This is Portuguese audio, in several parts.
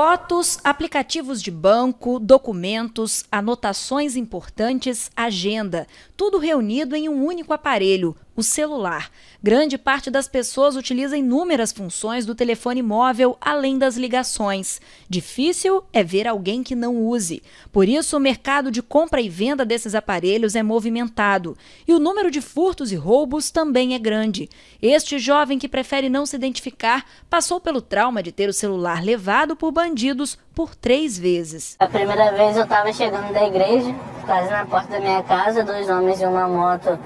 Fotos, aplicativos de banco, documentos, anotações importantes, agenda. Tudo reunido em um único aparelho, o celular. Grande parte das pessoas utiliza inúmeras funções do telefone móvel, além das ligações. Difícil é ver alguém que não use. Por isso, o mercado de compra e venda desses aparelhos é movimentado. E o número de furtos e roubos também é grande. Este jovem que prefere não se identificar passou pelo trauma de ter o celular levado por bandidos por 3 vezes. A primeira vez eu estava chegando da igreja, quase na porta da minha casa, 2 homens e uma moto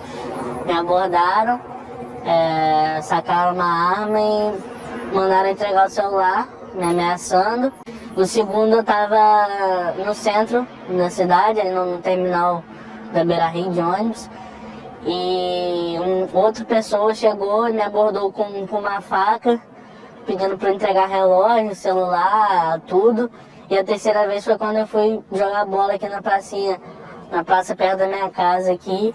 me abordaram, sacaram uma arma e mandaram entregar o celular, me ameaçando. O segundo eu estava no centro da cidade, ali no terminal da Beira Rio de ônibus, e outra pessoa chegou e me abordou com uma faca, pedindo para entregar relógio, celular, tudo. E a terceira vez foi quando eu fui jogar bola aqui na pracinha, na praça perto da minha casa aqui.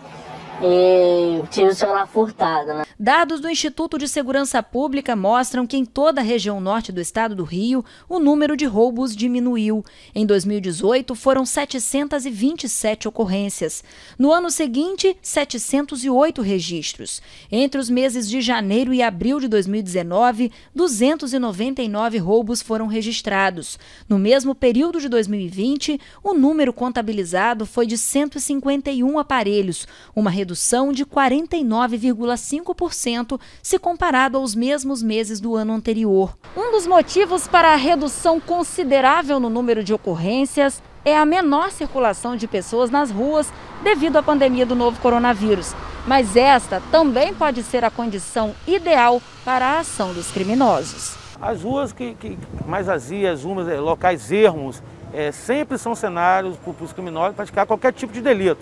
E tive o celular furtado, né? Dados do Instituto de Segurança Pública mostram que em toda a região norte do estado do Rio, o número de roubos diminuiu. Em 2018, foram 727 ocorrências. No ano seguinte, 708 registros. Entre os meses de janeiro e abril de 2019, 299 roubos foram registrados. No mesmo período de 2020, o número contabilizado foi de 151 aparelhos, uma redução de 49,5% se comparado aos mesmos meses do ano anterior. Um dos motivos para a redução considerável no número de ocorrências é a menor circulação de pessoas nas ruas devido à pandemia do novo coronavírus. Mas esta também pode ser a condição ideal para a ação dos criminosos. As ruas que mais vazias, locais ermos, sempre são cenários para os criminosos praticar qualquer tipo de delito.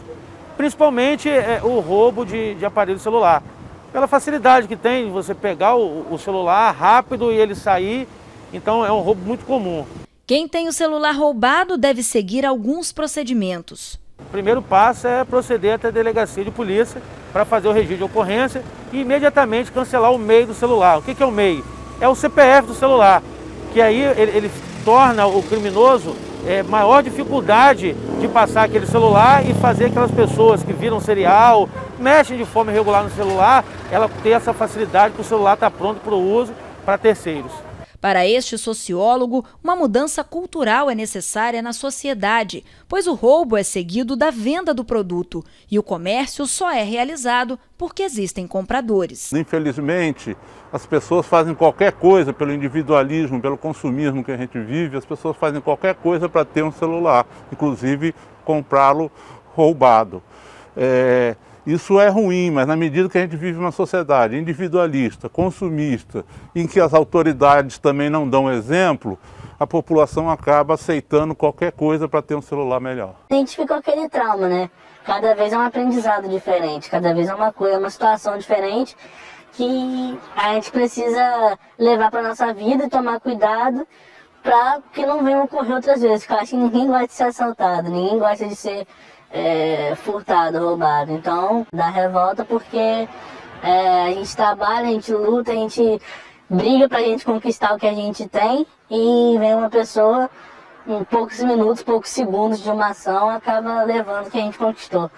Principalmente o roubo de aparelho celular. Pela facilidade que tem de você pegar o celular rápido e ele sair, então é um roubo muito comum. Quem tem o celular roubado deve seguir alguns procedimentos. O primeiro passo é proceder até a delegacia de polícia para fazer o registro de ocorrência e imediatamente cancelar o MEI do celular. O que é o MEI? É o CPF do celular, que aí ele torna o criminoso maior dificuldade de passar aquele celular e fazer aquelas pessoas que viram cereal, mexem de forma irregular no celular, ela ter essa facilidade que o celular está pronto para o uso para terceiros. Para este sociólogo, uma mudança cultural é necessária na sociedade, pois o roubo é seguido da venda do produto e o comércio só é realizado porque existem compradores. Infelizmente, as pessoas fazem qualquer coisa pelo individualismo, pelo consumismo que a gente vive, as pessoas fazem qualquer coisa para ter um celular, inclusive comprá-lo roubado. Isso é ruim, mas na medida que a gente vive uma sociedade individualista, consumista, em que as autoridades também não dão exemplo, a população acaba aceitando qualquer coisa para ter um celular melhor. Identificou aquele trauma, né? Cada vez é um aprendizado diferente, cada vez é uma coisa, uma situação diferente que a gente precisa levar para a nossa vida e tomar cuidado para que não venha ocorrer outras vezes. Porque eu acho que ninguém gosta de ser assaltado, ninguém gosta de ser furtado, roubado. Então dá revolta porque a gente trabalha, a gente luta, a gente briga pra gente conquistar o que a gente tem e vem uma pessoa em poucos minutos, poucos segundos de uma ação acaba levando o que a gente conquistou.